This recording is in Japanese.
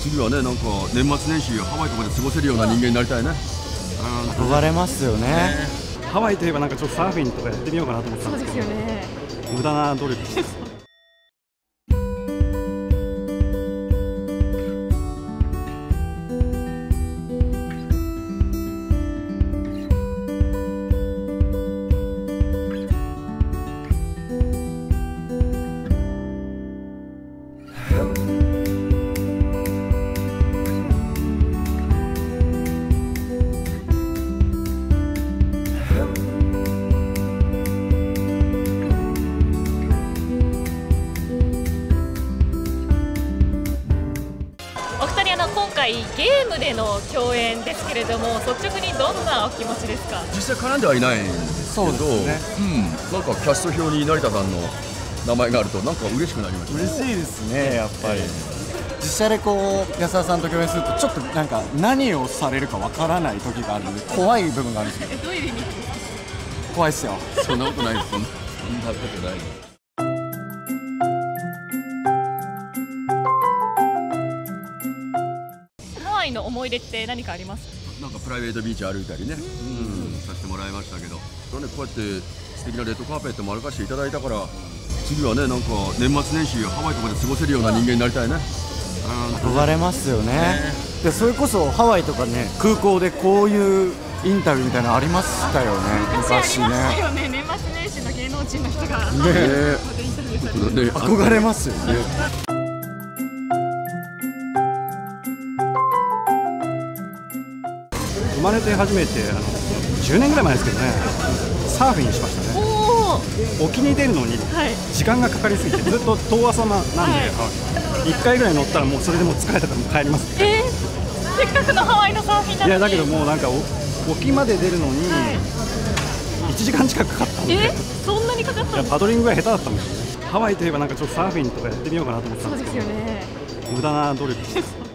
次はね、なんか年末年始ハワイとかで過ごせるような人間になりたいね。憧れますよね。ハワイといえばなんかちょっとサーフィンとかやってみようかなと思ってたんですけど、そうですよね、無駄な努力です。ゲームでの共演ですけれども、率直にどんなお気持ちですか？実際絡んではいないんですけど、なんかキャスト表に成田さんの名前があるとなんか嬉しくなりました。嬉しいですね、やっぱり。実写でこう安田さんと共演するとちょっとなんか何をされるかわからない時があるので怖い部分があるんですけど。どういう意味？怖いっすよ。そんなことないです。そんなことない。の思い出って何かあります？なんかプライベートビーチ歩いたりね、させてもらいましたけど、なんでこうやって素敵なレッドカーペットも歩かせていただいたから、次はね、なんか年末年始ハワイとかで過ごせるような人間になりたいね。憧れますよね。でそれこそハワイとかね、空港でこういうインタビューみたいなのありましたよね、昔ね。年末年始の芸能人の人が憧れますよね。生まれて初めて10年ぐらい前ですけどね、サーフィンしましたね。沖に出るのに時間がかかりすぎて、ずっと遠浅なんで、1回ぐらい乗ったらもうそれでもう疲れたからもう帰りますね。せっかくのハワイのサーフィンなのに。いやだけどもうなんか沖まで出るのに1時間近くかかったんで。そんなにかかったの？いや、パドリングが下手だったんです。ハワイといえばなんかちょっとサーフィンとかやってみようかなと思ってたんですけど、無駄な努力です。